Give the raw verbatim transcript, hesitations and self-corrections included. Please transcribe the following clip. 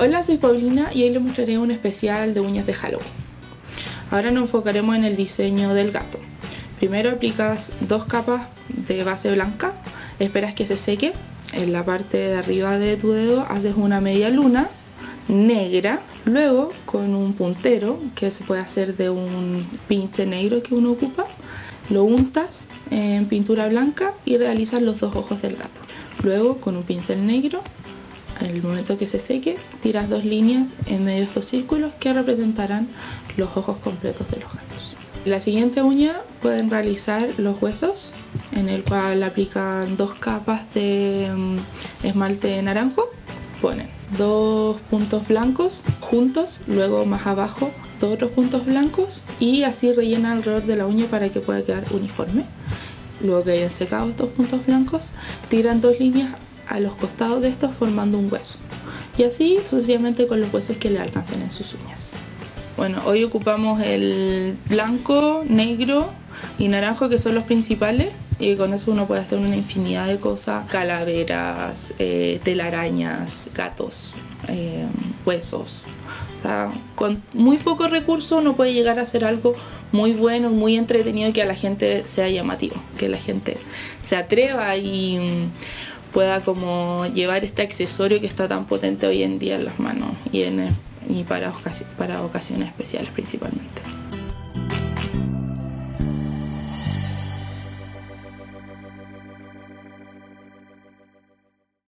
Hola, soy Paulina y hoy les mostraré un especial de uñas de Halloween. Ahora nos enfocaremos en el diseño del gato. Primero aplicas dos capas de base blanca, esperas que se seque. En la parte de arriba de tu dedo haces una media luna negra, luego con un puntero que se puede hacer de un pinche negro que uno ocupa, lo untas en pintura blanca y realizas los dos ojos del gato. Luego con un pincel negro, en el momento que se seque, tiras dos líneas en medio de estos círculos que representarán los ojos completos de los gatos. La siguiente uña pueden realizar los huesos, en el cual aplican dos capas de esmalte naranjo, ponen dos puntos blancos juntos, luego más abajo dos otros puntos blancos y así rellena alrededor de la uña para que pueda quedar uniforme. Luego que hayan secado estos puntos blancos, tiran dos líneas a los costados de estos formando un hueso y así sucesivamente con los huesos que le alcancen en sus uñas. Bueno, hoy ocupamos el blanco, negro y naranjo, que son los principales, y con eso uno puede hacer una infinidad de cosas: calaveras, eh, telarañas, gatos, eh, huesos. O sea, con muy pocos recursos uno puede llegar a hacer algo muy bueno, muy entretenido, que a la gente sea llamativo, que la gente se atreva y pueda como llevar este accesorio que está tan potente hoy en día en las manos y, en, y para, ocasi- para ocasiones especiales principalmente.